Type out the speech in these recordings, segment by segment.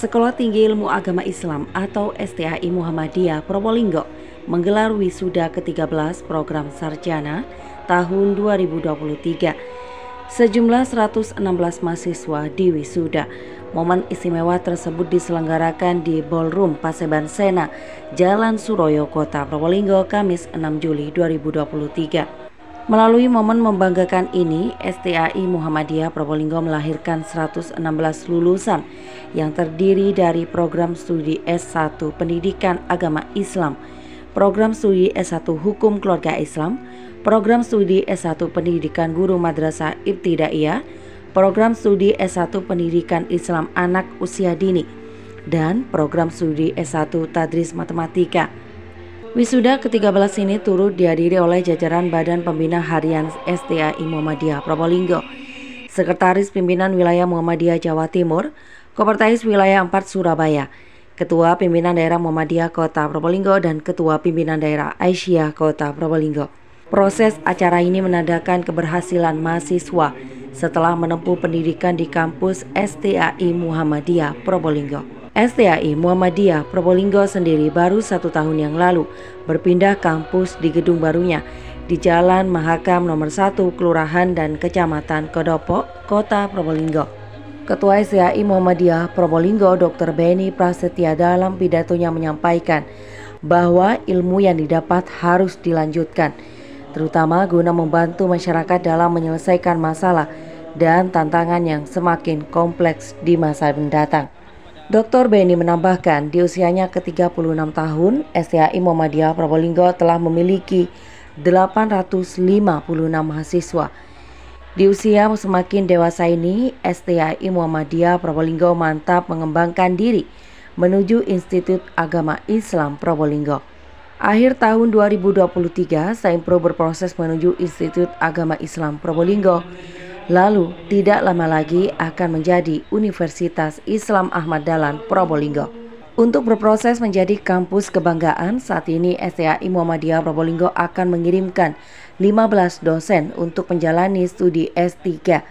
Sekolah Tinggi Ilmu Agama Islam atau STAI Muhammadiyah Probolinggo menggelar wisuda ke-13 program sarjana tahun 2023. Sejumlah 116 mahasiswa di wisuda. Momen istimewa tersebut diselenggarakan di Ballroom Paseban Sena, Jalan Suroyo, Kota Probolinggo, Kamis 6 Juli 2023. Melalui momen membanggakan ini, STAI Muhammadiyah Probolinggo melahirkan 116 lulusan yang terdiri dari program studi S1 Pendidikan Agama Islam, program studi S1 Hukum Keluarga Islam, program studi S1 Pendidikan Guru Madrasah Ibtidaiyah, program studi S1 Pendidikan Islam Anak Usia Dini, dan program studi S1 Tadris Matematika. Wisuda ke-13 ini turut dihadiri oleh jajaran Badan Pembina Harian STAI Muhammadiyah Probolinggo, Sekretaris Pimpinan Wilayah Muhammadiyah Jawa Timur, Kopertais Wilayah 4 Surabaya, Ketua Pimpinan Daerah Muhammadiyah Kota Probolinggo, dan Ketua Pimpinan Daerah Aisyiyah Kota Probolinggo. Proses acara ini menandakan keberhasilan mahasiswa setelah menempuh pendidikan di kampus STAI Muhammadiyah Probolinggo. STAI Muhammadiyah Probolinggo sendiri baru 1 tahun yang lalu berpindah kampus di gedung barunya di Jalan Mahakam Nomor 1, Kelurahan dan Kecamatan Kodopo, Kota Probolinggo. Ketua STAI Muhammadiyah Probolinggo, Dr. Benny Prasetya, dalam pidatonya menyampaikan bahwa ilmu yang didapat harus dilanjutkan, terutama guna membantu masyarakat dalam menyelesaikan masalah dan tantangan yang semakin kompleks di masa mendatang. Dr. Benny menambahkan, di usianya ke-36 tahun, STAI Muhammadiyah Probolinggo telah memiliki 856 mahasiswa. Di usia semakin dewasa ini, STAI Muhammadiyah Probolinggo mantap mengembangkan diri menuju Institut Agama Islam Probolinggo. Akhir tahun 2023, STAIMPRO berproses menuju Institut Agama Islam Probolinggo. Lalu, tidak lama lagi akan menjadi Universitas Islam Ahmad Dahlan Probolinggo. Untuk berproses menjadi kampus kebanggaan, saat ini STAI Muhammadiyah Probolinggo akan mengirimkan 15 dosen untuk menjalani studi S3.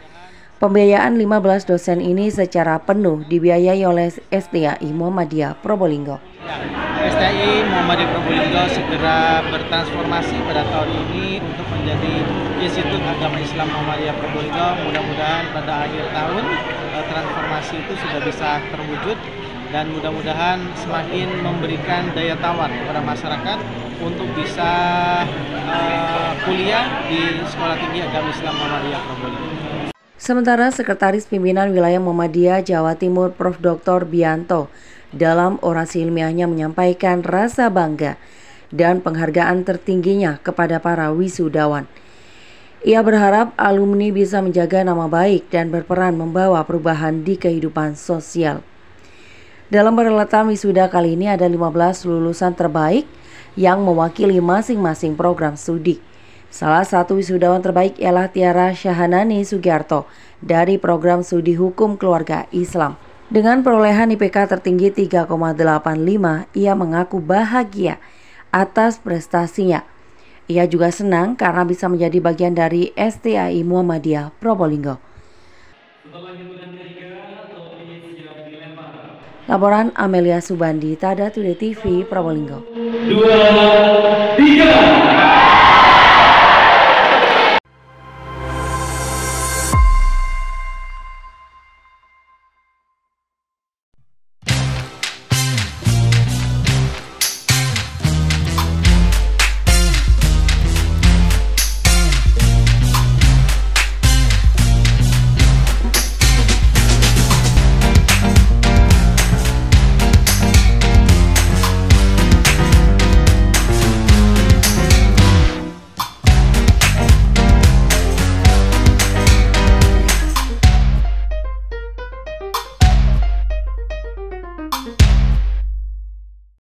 Pembiayaan 15 dosen ini secara penuh dibiayai oleh STAI Muhammadiyah Probolinggo. STAI Muhammadiyah Probolinggo segera bertransformasi pada tahun ini untuk menjadi Institut Agama Islam Muhammadiyah Probolinggo. Mudah-mudahan pada akhir tahun transformasi itu sudah bisa terwujud dan mudah-mudahan semakin memberikan daya tawar kepada masyarakat untuk bisa kuliah di Sekolah Tinggi Agama Islam Muhammadiyah Probolinggo. Sementara Sekretaris Pimpinan Wilayah Muhammadiyah Jawa Timur, Prof. Dr. Biyanto, dalam orasi ilmiahnya menyampaikan rasa bangga dan penghargaan tertingginya kepada para wisudawan. Ia berharap alumni bisa menjaga nama baik dan berperan membawa perubahan di kehidupan sosial. Dalam perhelatan wisuda kali ini ada 15 lulusan terbaik yang mewakili masing-masing program studi. Salah satu wisudawan terbaik ialah Tiara Syahanani Sugiarto dari program studi Hukum Keluarga Islam. Dengan perolehan IPK tertinggi 3,85, ia mengaku bahagia atas prestasinya. Ia juga senang karena bisa menjadi bagian dari STAI Muhammadiyah Probolinggo. Laporan Amelia Subandi, Tadatoday TV, Probolinggo. 2, 3.